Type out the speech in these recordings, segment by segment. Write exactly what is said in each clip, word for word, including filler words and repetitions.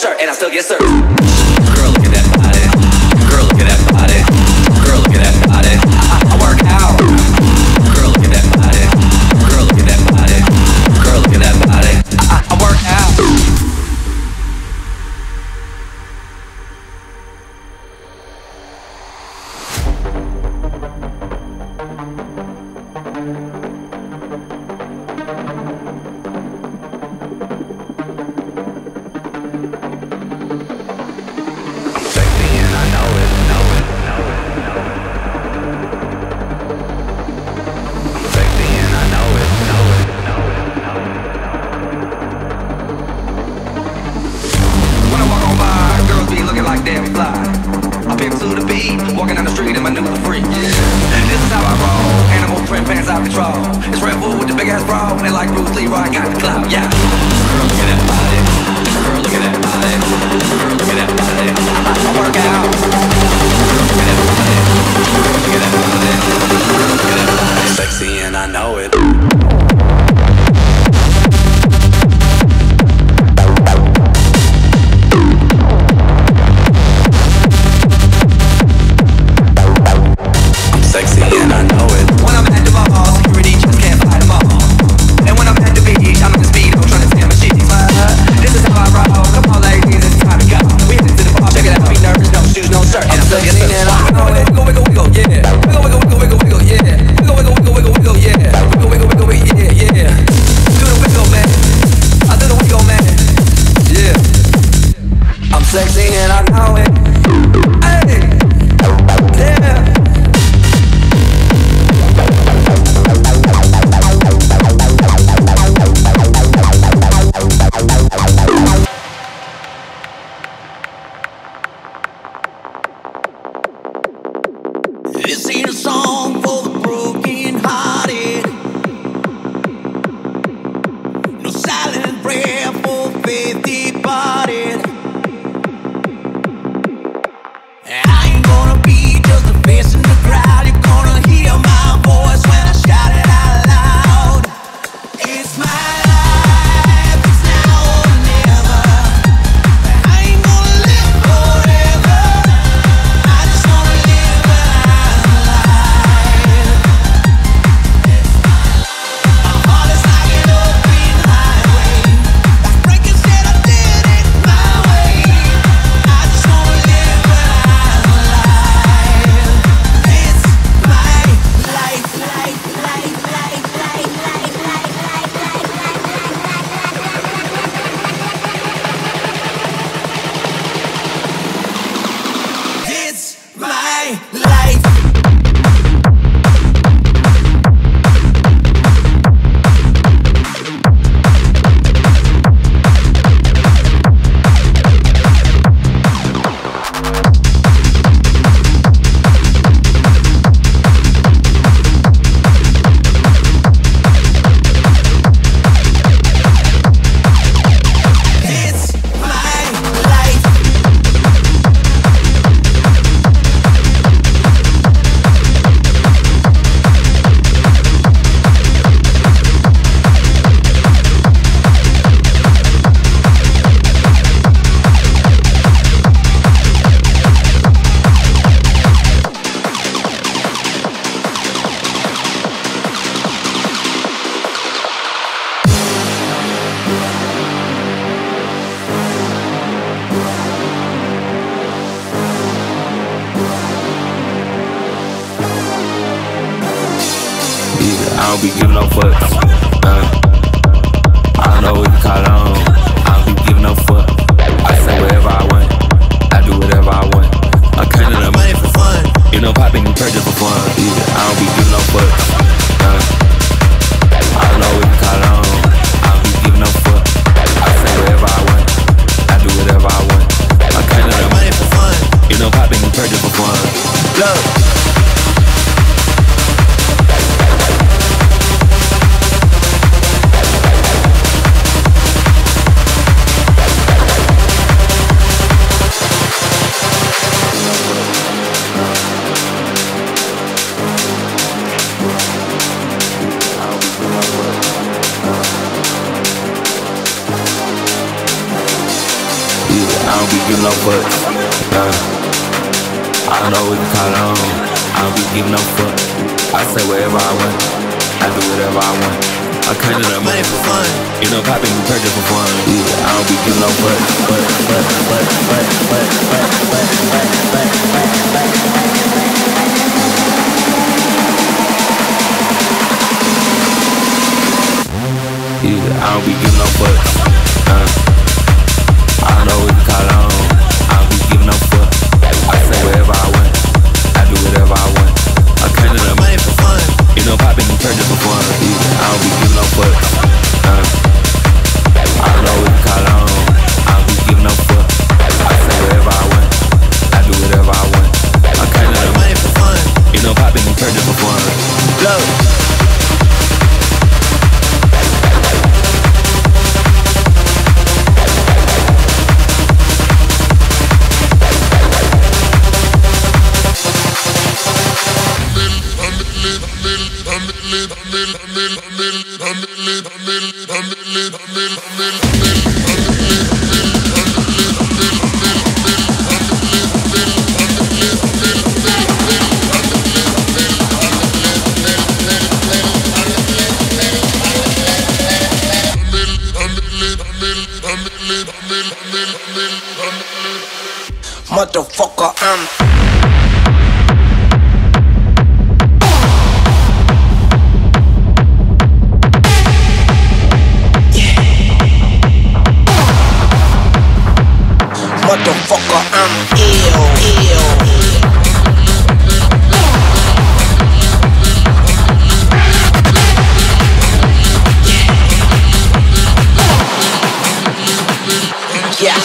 shirt, and I still get served. Girl, look at that body. Girl, look at that body. Girl, look at that body. I, I work out. Girl, look at that body. Girl, look at that body. Girl, look at that body. I, I work out. Love. be giving no fuck. Uh, I don't know what you call on. I don't be giving no fuck. I say whatever I want. I do whatever I want. I counted up money for fun. You know, popping and purchase for fun. Yeah, I don't be giving no fuck. But, but, but, but, but, but, but, but, but, but, but. Yeah, I don't be giving no fuck. Uh, I know what to call on. I don't be giving no fuck. I say whatever I want. I do whatever I want. I counted up money for fun. You know, popping and purchase for fun. Yeah, I don't be giving no fuck. Uh, I know what to call on. I don't be giving no fuck. I say whatever I want. I do whatever I want. I counted up money for fun. You know, popping and purchase for fun. Blow. Motherfucker, I'm motherfucker, I'm ill, ill. Yeah,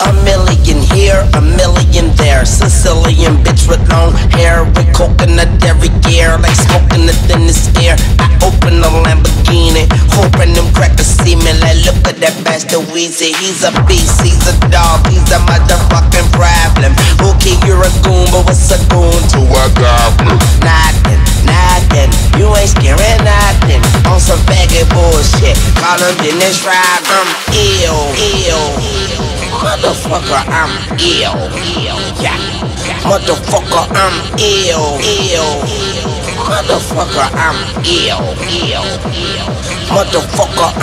a million here, a million there. Sicilian bitch with long hair, with coconut every year, like smoking the thinnest air. I open a Lamborghini, hoping them crackers see me. Like, look at that bastard Weezy, he's a beast, he's a dog, he's a motherfucking problem. Okay, you're a goon, but what's a goon to a goblin? Nothing, nothing, you ain't scaring nothing. On some faggot bullshit, call him Dennis Ride. I'm ill, ill, motherfucker, I'm ill, ill, yeah. Motherfucker, I'm ill, ill. Motherfucker, I'm ill, ill, ill. Motherfucker, I'm motherfucker,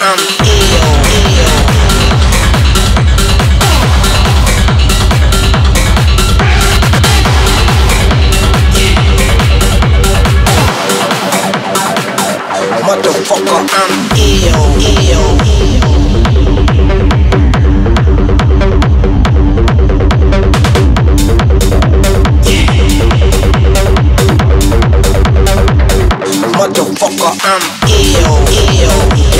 I'm ill, ill. Wow. Motherfucker, I'm ill, ill. Yeah. Motherfucker, I'm ill, ill. Motherfucker, I'm ill, ill, yeah.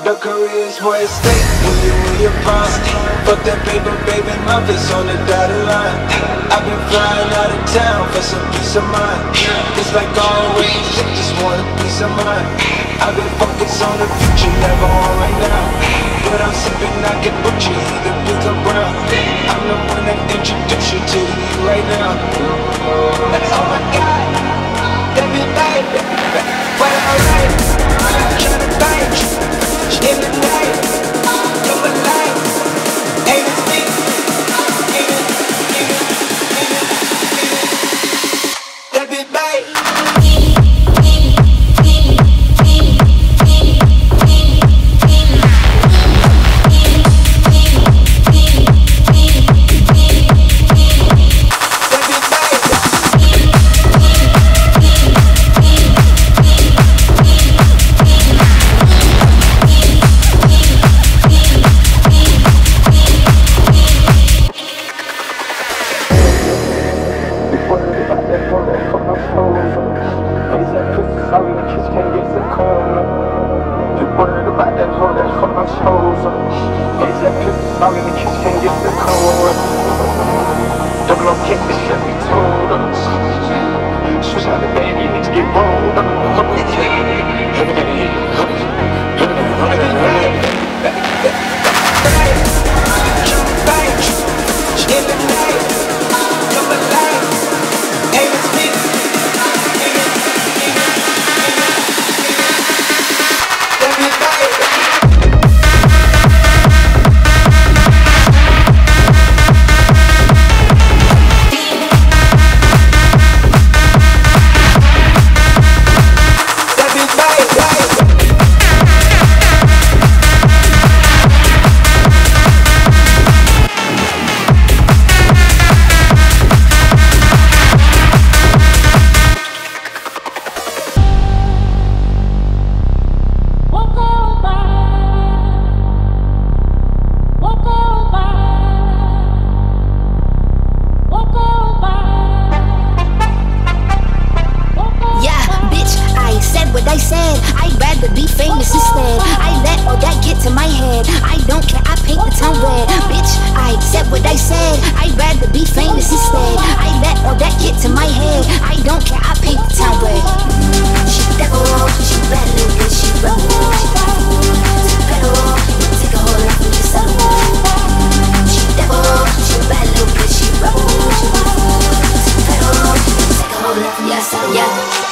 The career is where it stays when you in your past. Fuck that paper, baby, my bitch on the dotted line. I've been flying out of town for some peace of mind. It's like always, I just want a peace of mind. I've been focused on the future, never on right now. But I'm sipping, I get butcher, either pink or brown. I'm the one that introduced you to you right now. And oh my God, that be night. But alright, I'm trying to bite you in the night, in the light. that hoe, that's for my toes. Is that pistol out in the kitchen, get the cold. Double on kick, this shit be told. Switch out the band, you need to get rolled. I'd rather be famous instead. I let all that get to my head. I don't care, I paint the town red. Bitch, I said what I said. I'd rather be famous instead. I let all that get to my head. I don't care, I paint the town red. She devil, she bad little bitch, she rebel. She devil, take a whole lot from yourself. She devil, she bad little bitch, she rebel. She devil, take a whole lot from yourself. Yeah.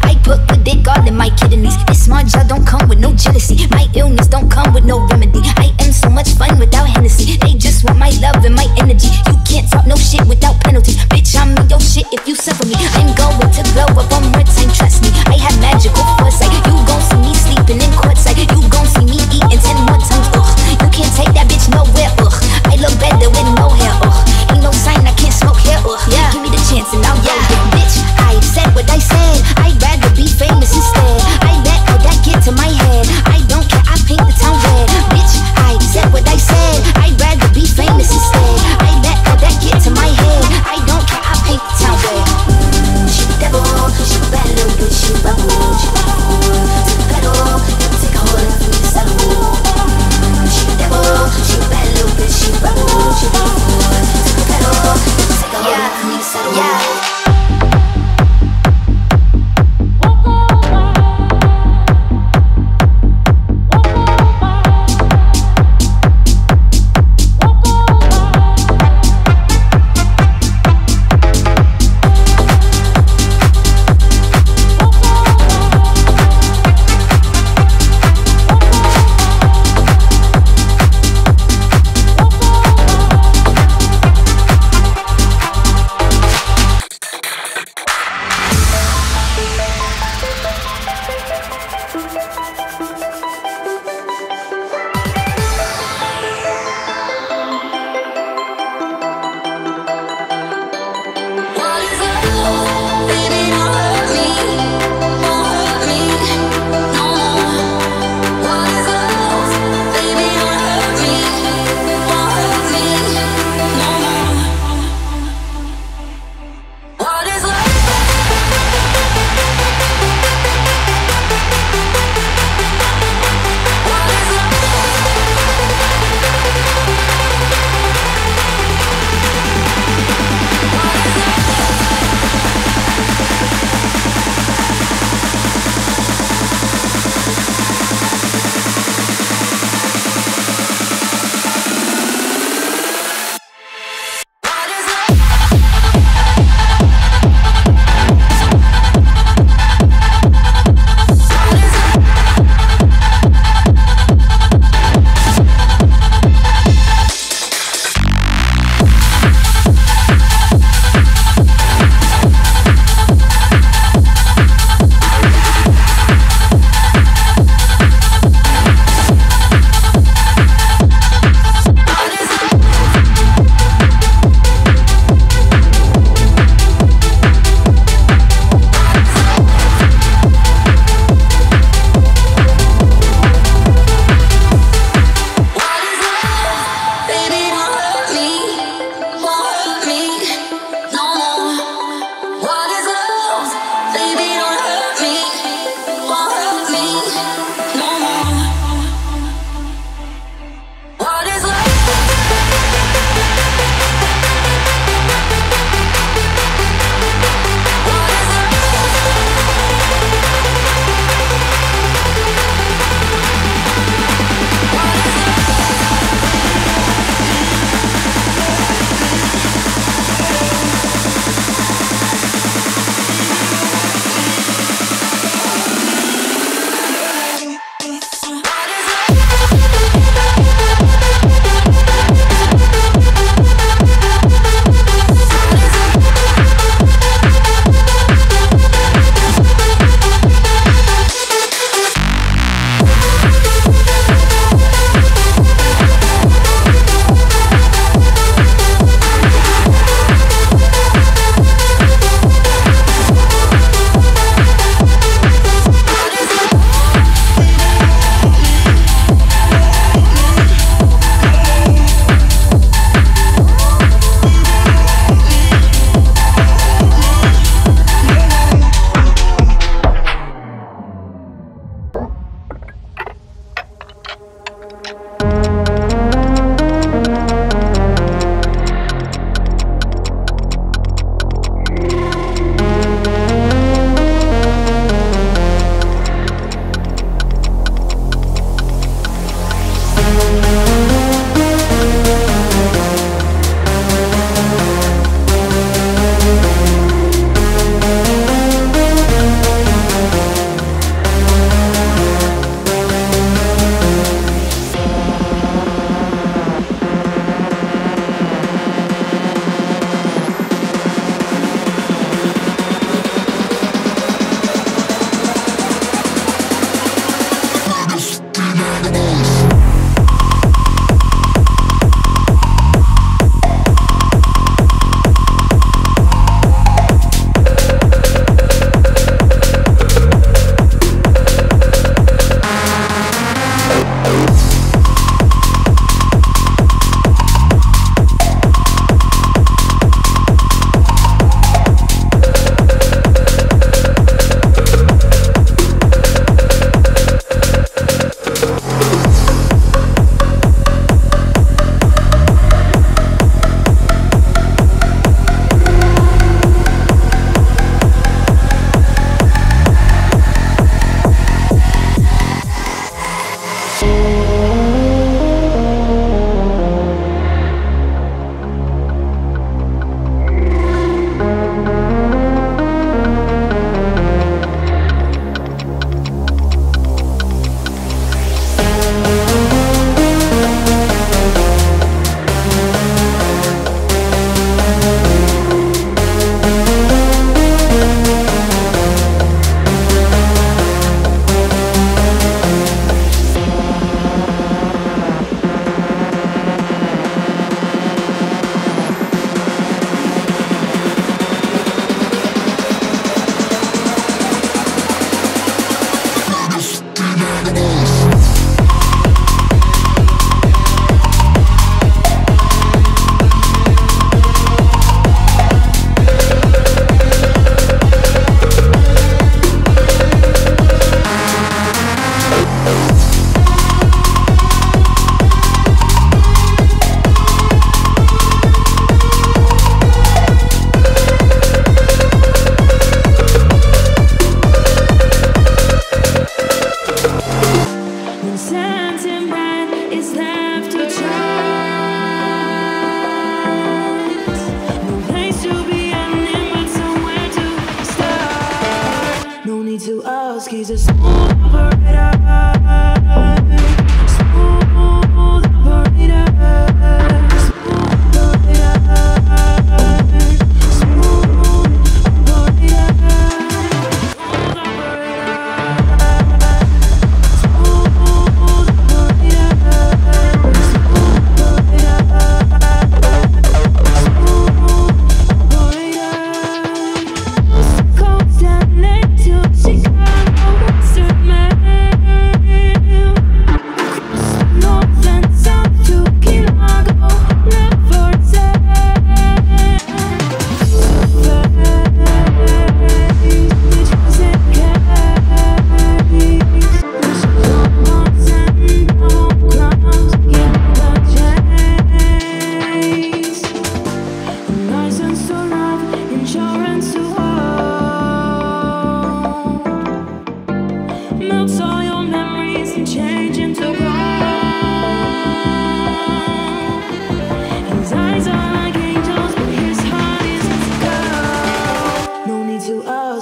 I put the dick all in my kidneys. This smart jaw don't come with no jealousy. My illness don't come with no remedy. I am so much fun without Hennessy. They just want my love and my energy. You can't talk no shit without penalty. Bitch, I'm in your shit if you suffer me. I'm going to blow up one more time, trust me. I have magical foresight. You gon' see me sleeping in courtside. You gon' see me eating ten more times, ugh. You can't take that bitch nowhere, ugh. I look better with no hair, ugh. Ain't no sign I can't smoke hair, ugh. Yeah. Give me the chance and I'll go, yeah. Bitch, I said what I said. I'd rather be famous instead. I let all that get to my head. I don't care, I paint the town red. Bitch, I said what I said. I'd rather be famous instead. I let all that get to my head. I don't care, I paint the town red. She devil, she bad.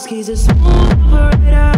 He's a smooth operator.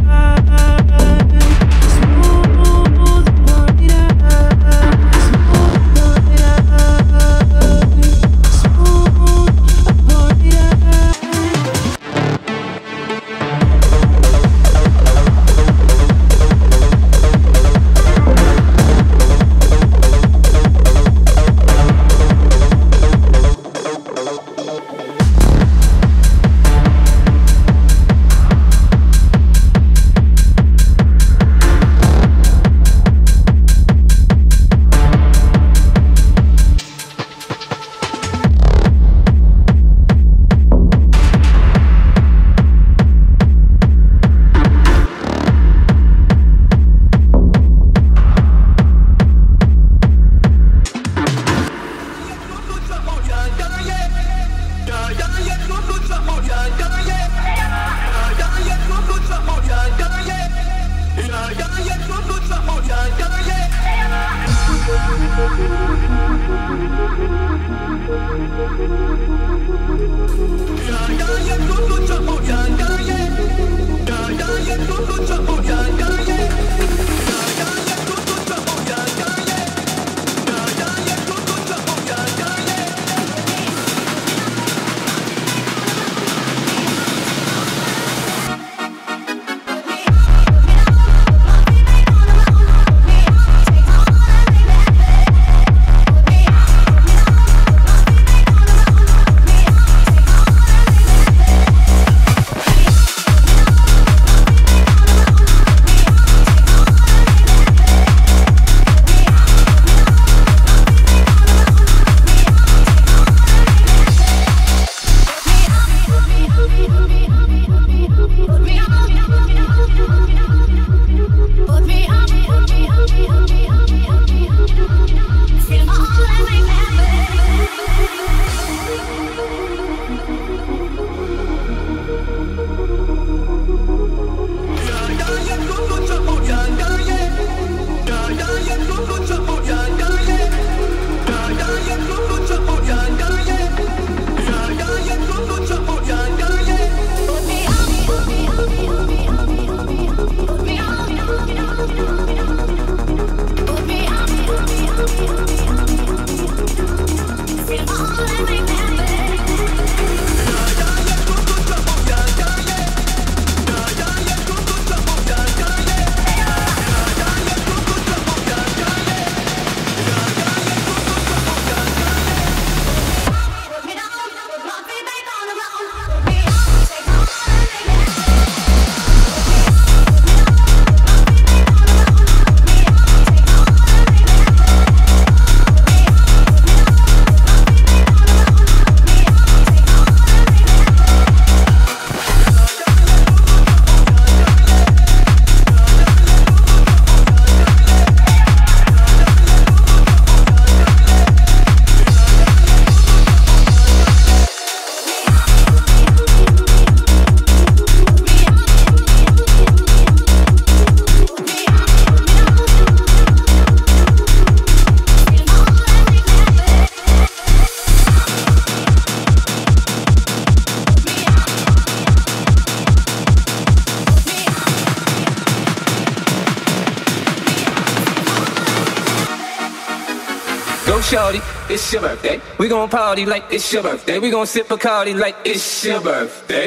Go shawty, it's your birthday. We gon' party like it's your birthday. We gon' sip Bacardi like it's your birthday.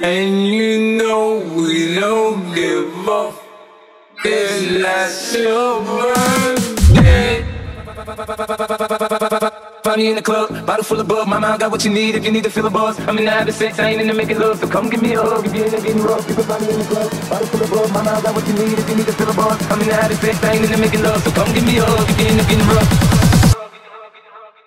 And you know we don't give up. It's not your birthday. Party in the club, bottle full of bug. Mama, I got what you need if you need to feel a buzz. I'm in the habit of sex, I ain't in the making love. So come give me a hug if you're in the getting rough. People party in the club, bottle full of bug. Mama, I got what you need if you need to feel a buzz. I'm in the habit of sex, I ain't in the making love. So come give me a hug if you're in the getting rough.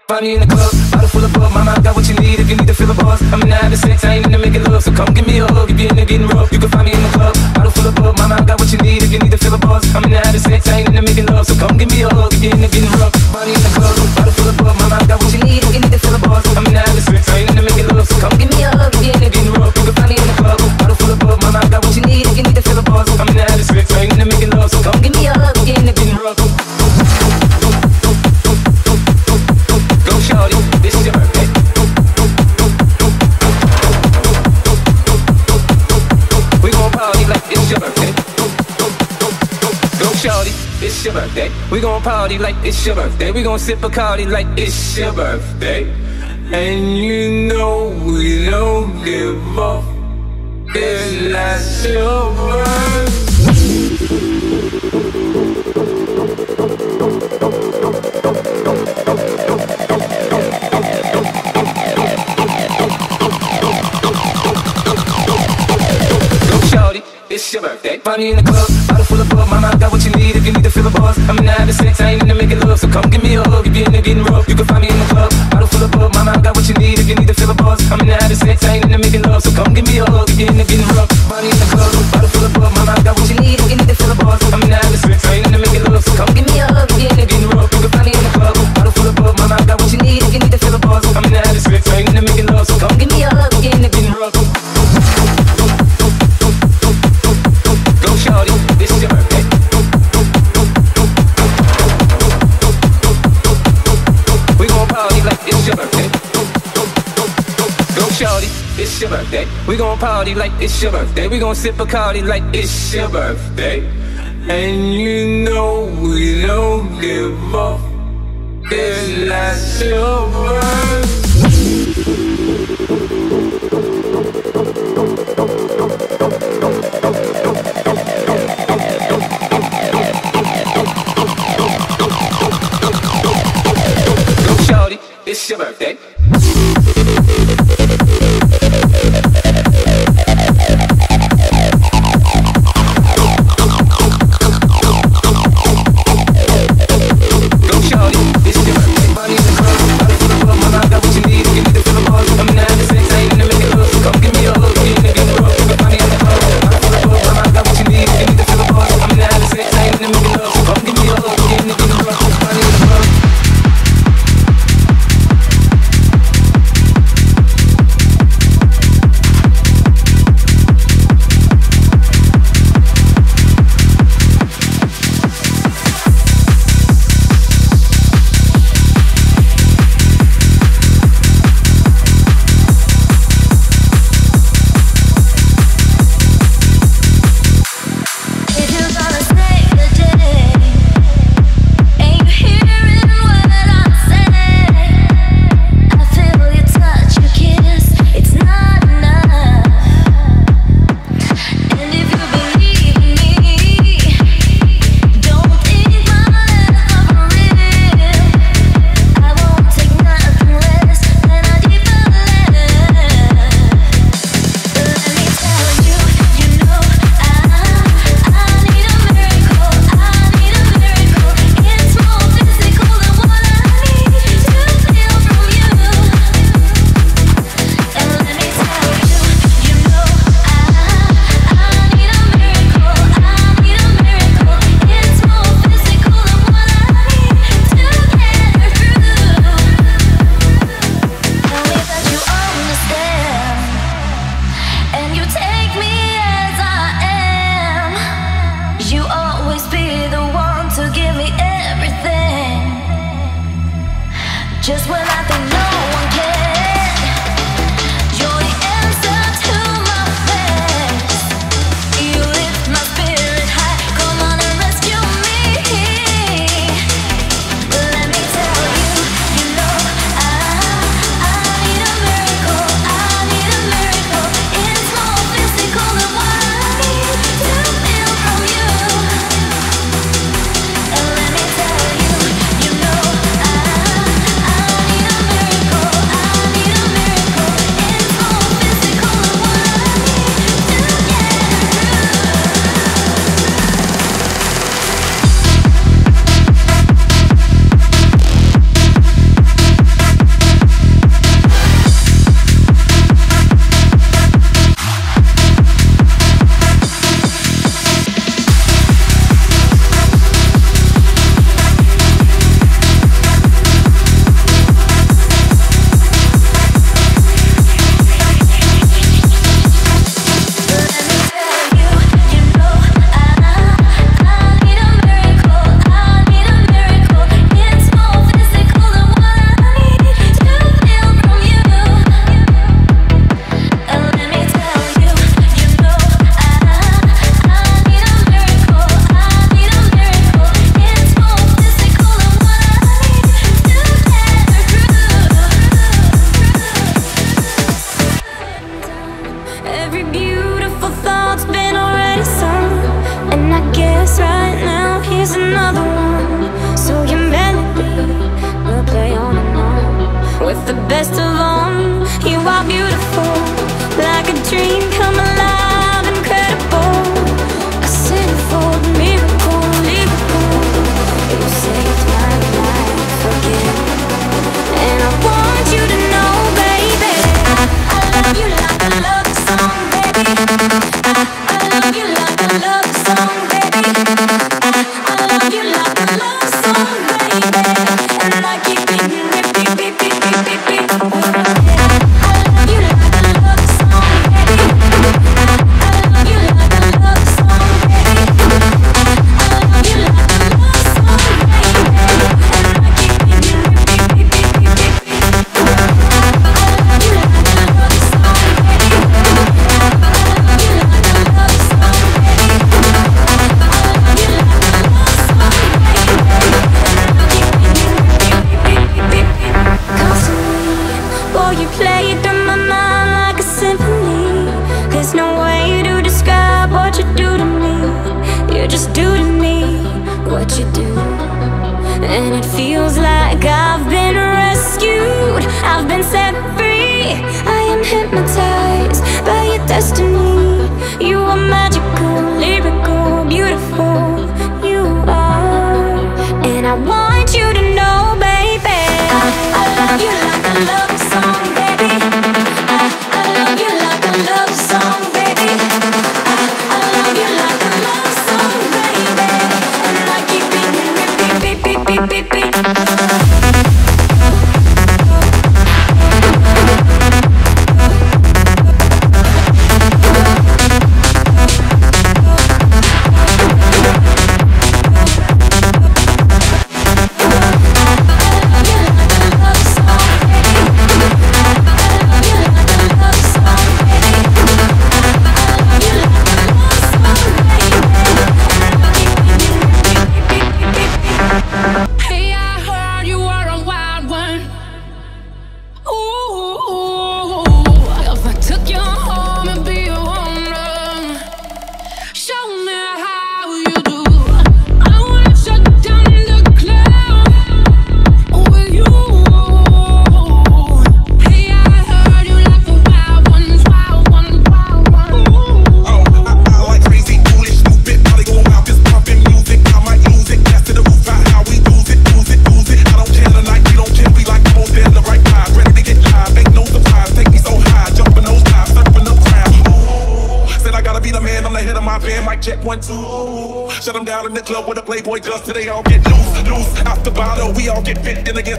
Party in the club, bottle full of bug. Mama, I got what you need if you need to feel a buzz. I'm in the habit of sex, I ain't in the making love. So come give me a hug if you're in the getting rough. You can find me in the club, bottle full of bug. Mama, I got what you need if you need to feel a buzz. I'm in the habit of sex, I ain't in the making love. So come give me a hug if you're in the getting rough. Party in the club, bottle full of bug. Mama, I got what you need if you need to feel a buzz. I'm in the habit of sex, I ain't in the making love. So come give me a hug if you're in the getting rough. You can find me in the club, bottle full of bug. Mama, I got what you need if you need to feel a buzz. I'm in the habit of sex, I ain't in the making love. So come give me a hug if you're in the getting rough. It's your birthday. We gon' party like it's your birthday. We gon' sip Bacardi like it's your birthday. And you know we don't give up. It's not your birthday. Go shawty, it's your birthday. Party in the club, bottle full of bug. Mama, I got what you need if you need to feel a buzz. I'm in the habit of sex, I ain't in the making love. So come give me a hug if you're in the getting rough. You can find me in the club, bottle full of bug. Mama, I got what you need if you need to feel a buzz. I'm in the habit of sex, I ain't in the making love. So come give me a hug if you're in the getting rough. Party in the club, bottle full of bug. Mama, I got what you need if you need to feel a buzz. I'm in the habit of sex, I ain't in the making love. So come give me a hug if you're in the getting rough. You can find me in the club, bottle full of bug. Mama, I got what you need if you need to feel a buzz. I'm in the habit of sex, I ain't in the making love. So come give me a hug if you're in the getting rough. It's your birthday. We gon' party like it's your birthday. We gon' sip Bacardi like it's your birthday. And you know we don't give up. It's not your birthday. Go shawty, it's your birthday. Come give me a hug, give me a hug, give me a hug. with the best of them. You are beautiful, like a dream come alive, incredible, a centerfold miracle, miracle. You saved my life again, and I want you to know, baby, I love you like I love the song, baby. I love you like I love the song, baby. I love you like I love the song, baby. And I keep thinking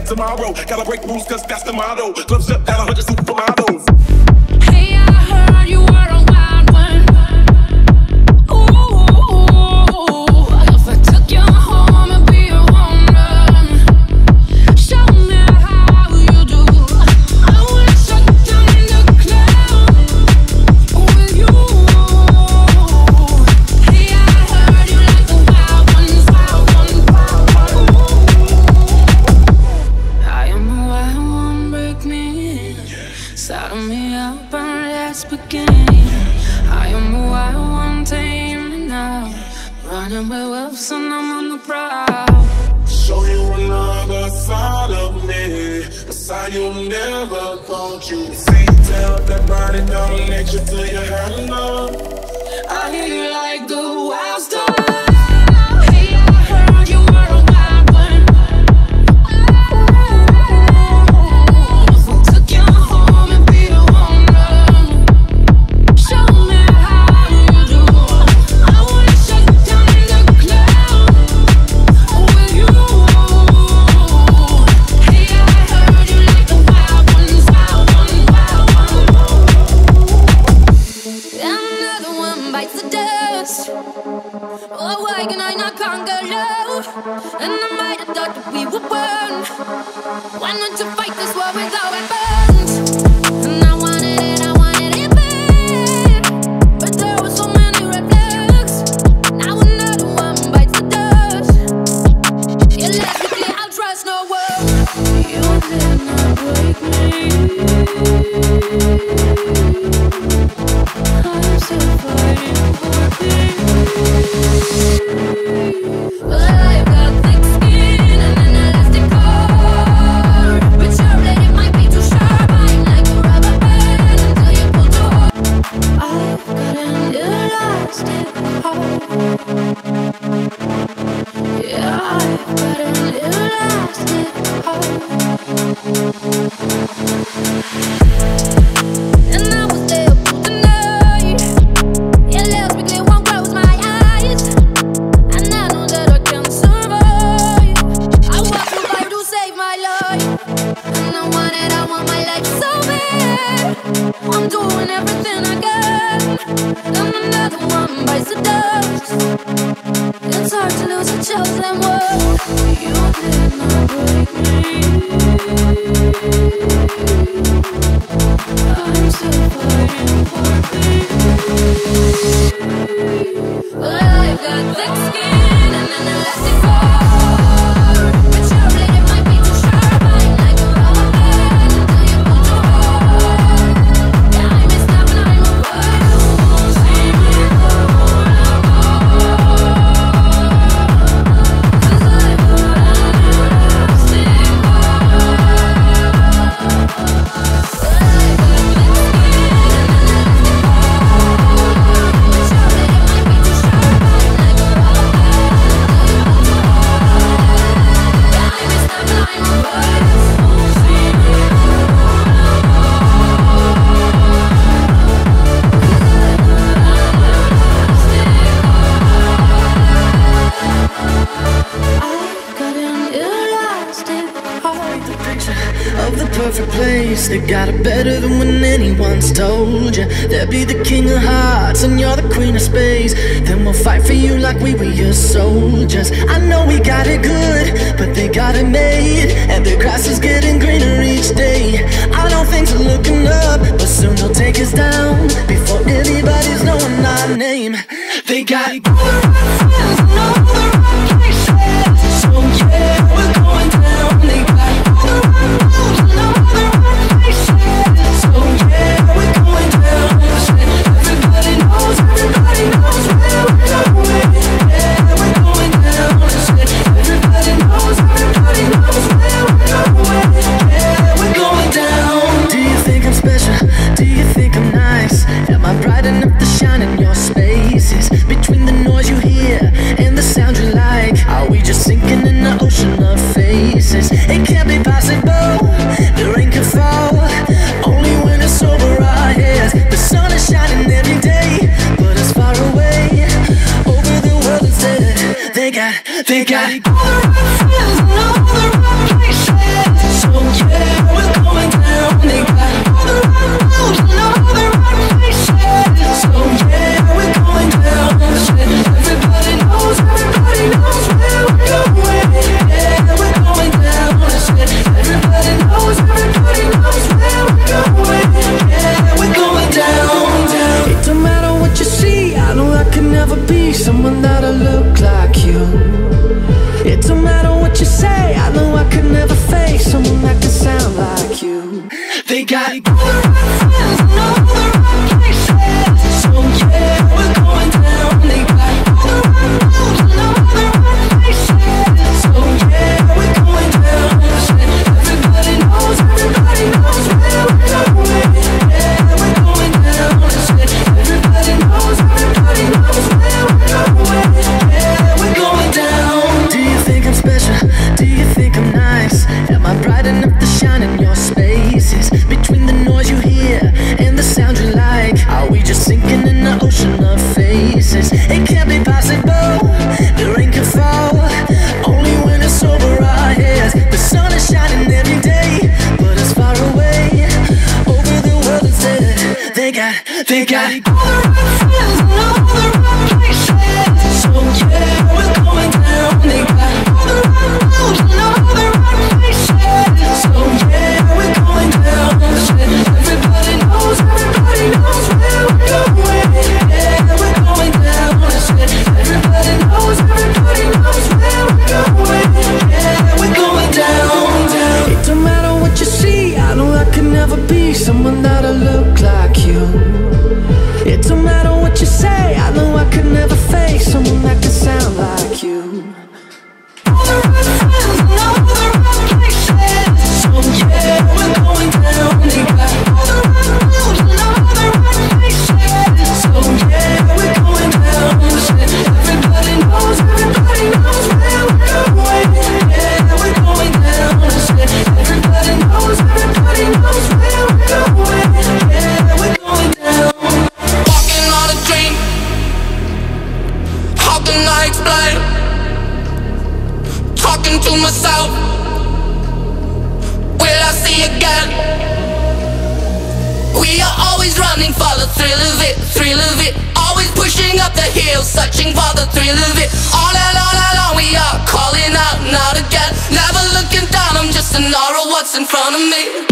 tomorrow, gotta break rules cause that's the motto. Clubs shut down, one hundred supermodels. I've got thick skin and an elastic core, but you're ready, it might be to lose the chosen one. You did not break me. I'm still fighting for peace. Well, I've got thick skin and an elastic heart. But your blade might be too sharp. I'm like a rubber band until you pull too hard. Time is up and I'm over. They got it better than when anyone's told you. They'll be the king of hearts and you're the queen of space. Then we'll fight for you like we were your soldiers. I know we got it good, but they got it made. And the grass is getting greener each day. I know things are looking up, but soon they'll take us down before anybody's knowing our name. They got all the right and all the right places. So yeah, we're going down. They got all the right rules and all the right Thrill of it, thrill of it. always pushing up the hill, searching for the thrill of it. On and on and on we are, calling out not again. Never looking down, I'm just an aura, what's in front of me?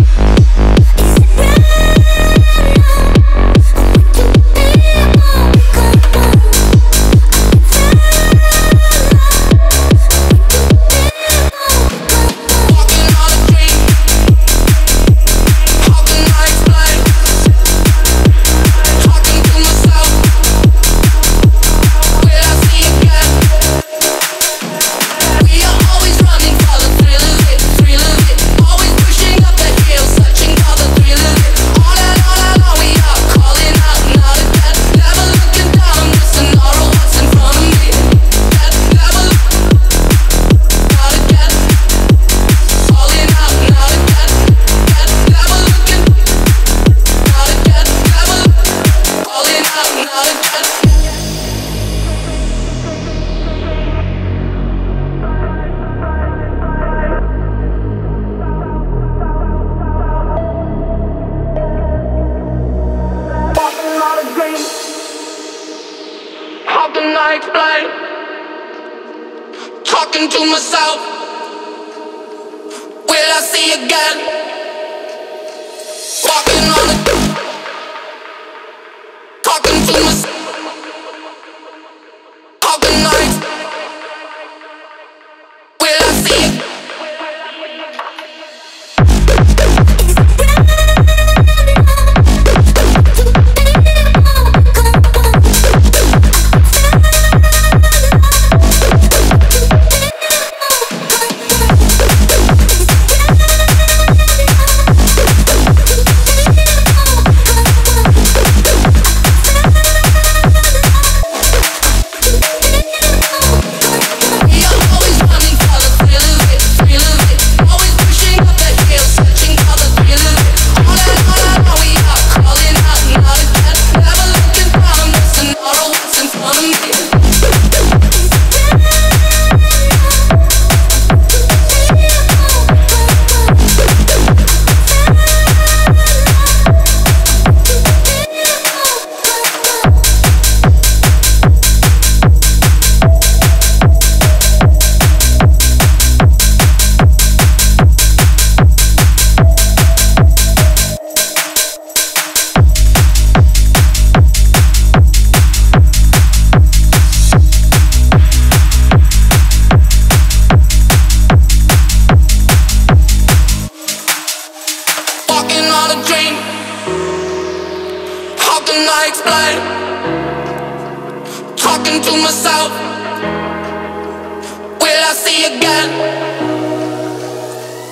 Talking to myself, will I see again? Walking on the, talking to myself, talking nights. Will I see again? I explain, talking to myself, will I see again?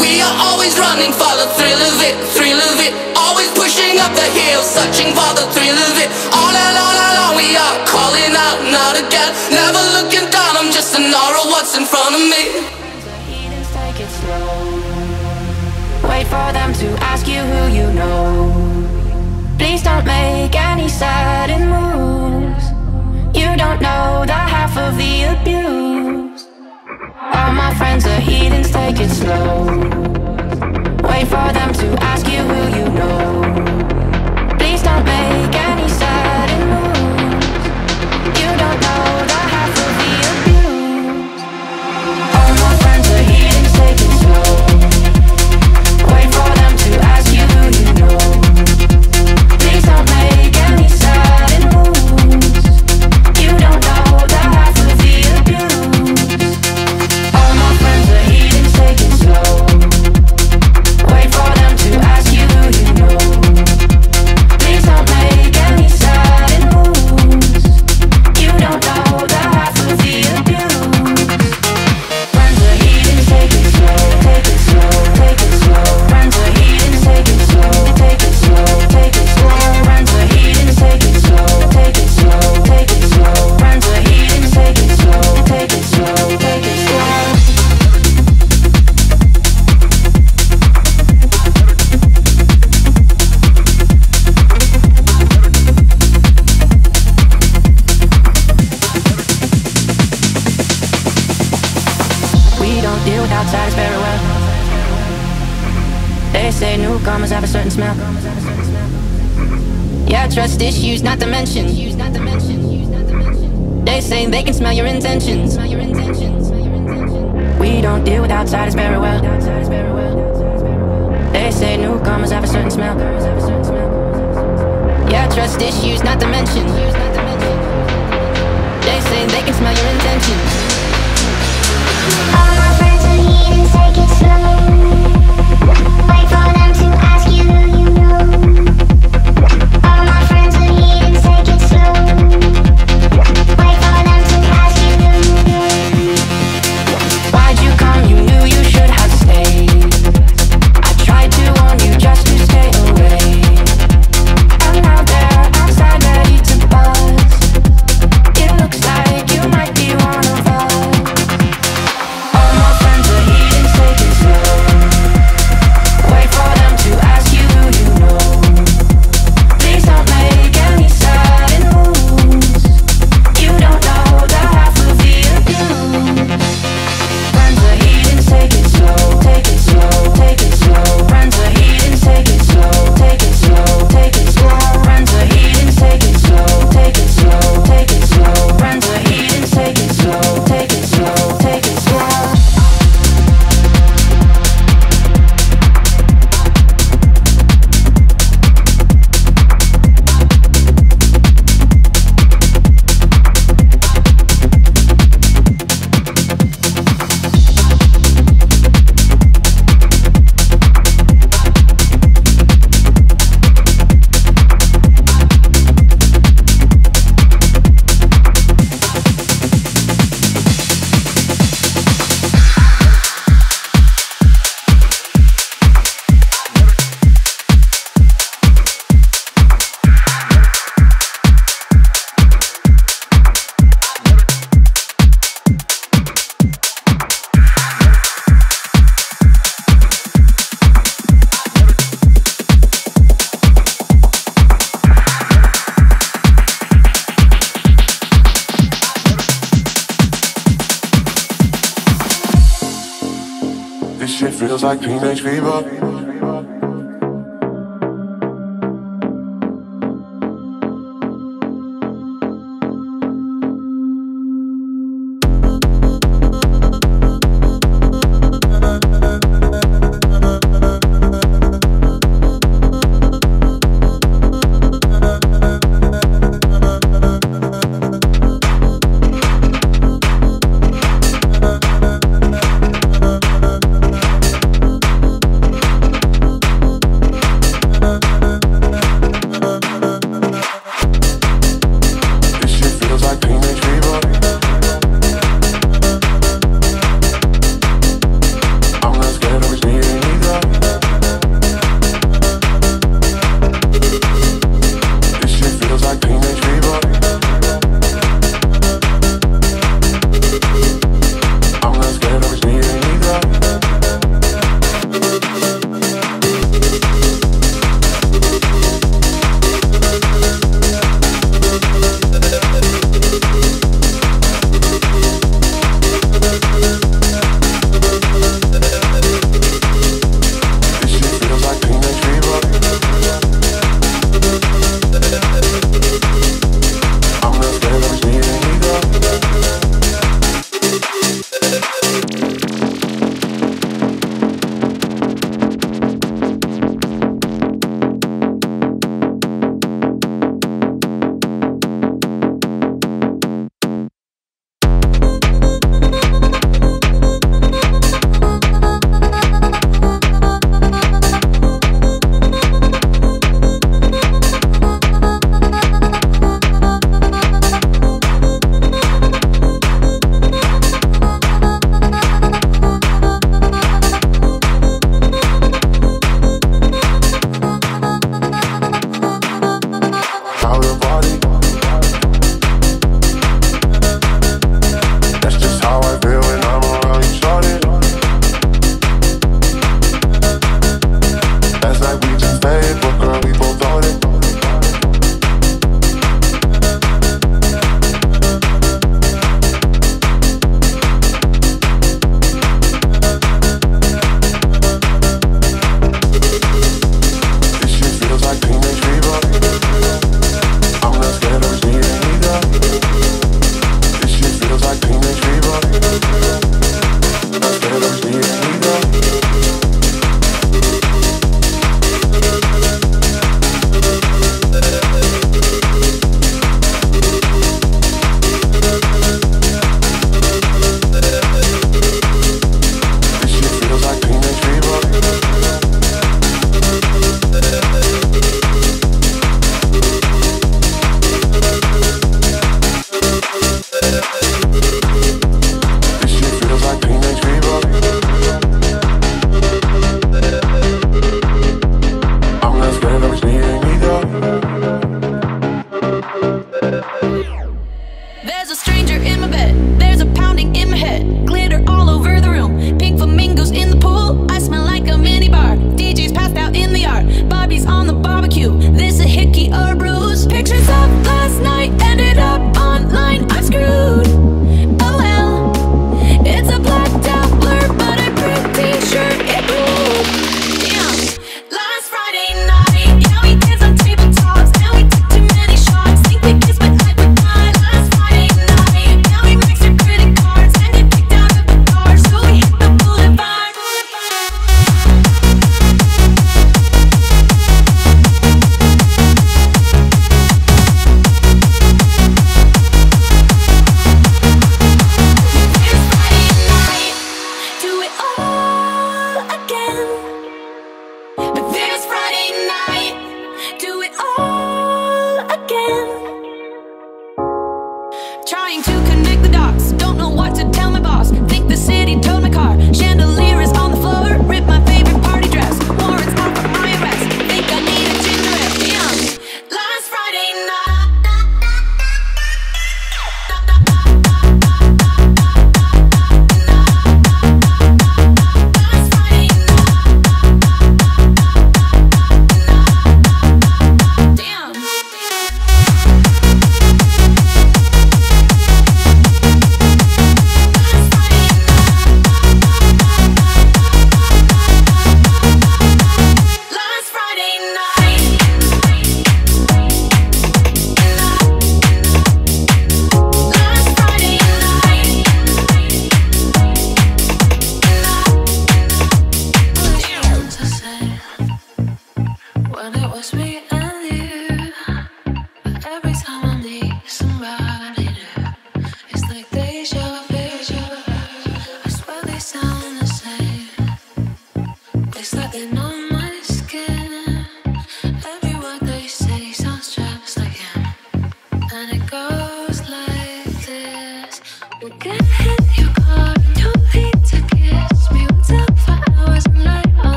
We are always running for the thrill of it, thrill of it. Always pushing up the hill, searching for the thrill of it. On and on and on we are, calling out not again. Never looking down, I'm just an aura, what's in front of me? Take it slow. Wait for them to ask you who you know. Please don't make any sudden moves. You don't know the half of the abuse. All my friends are heathens, take it slow. Wait for them to ask you who you know. Please don't make any sudden moves. You don't know the half of the abuse. All my friends are heathens, take it slow. Wait for them to ask you who you know. Don't make any sudden moves. You don't know the half of the abuse. All my friends are heathens, take it slow. Wait for them to ask you who you know. Please don't make any sudden moves. You don't know the half of the abuse. Friends are heathens, take it slow. Take it slow, take it slow. Friends are heathens, take it slow. Take it slow, take it slow. They say newcomers have a certain smell. Yeah, trust issues not to mention. They say they can smell your intentions. We don't deal with outsiders very well. They say newcomers have a certain smell. Yeah, trust issues not to mention. They say they can smell your intentions. All my friends are here and take it slow. Wait for them to ask you who you know. All my friends are here and take it slow. Wait for them to ask you who you know. Why'd you come? You knew you should have stayed. I tried to warn you just to stay away. And now they're outside ready to bust. It looks like you might be one of us. Feels like teenage fever.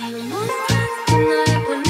I'm the monster tonight when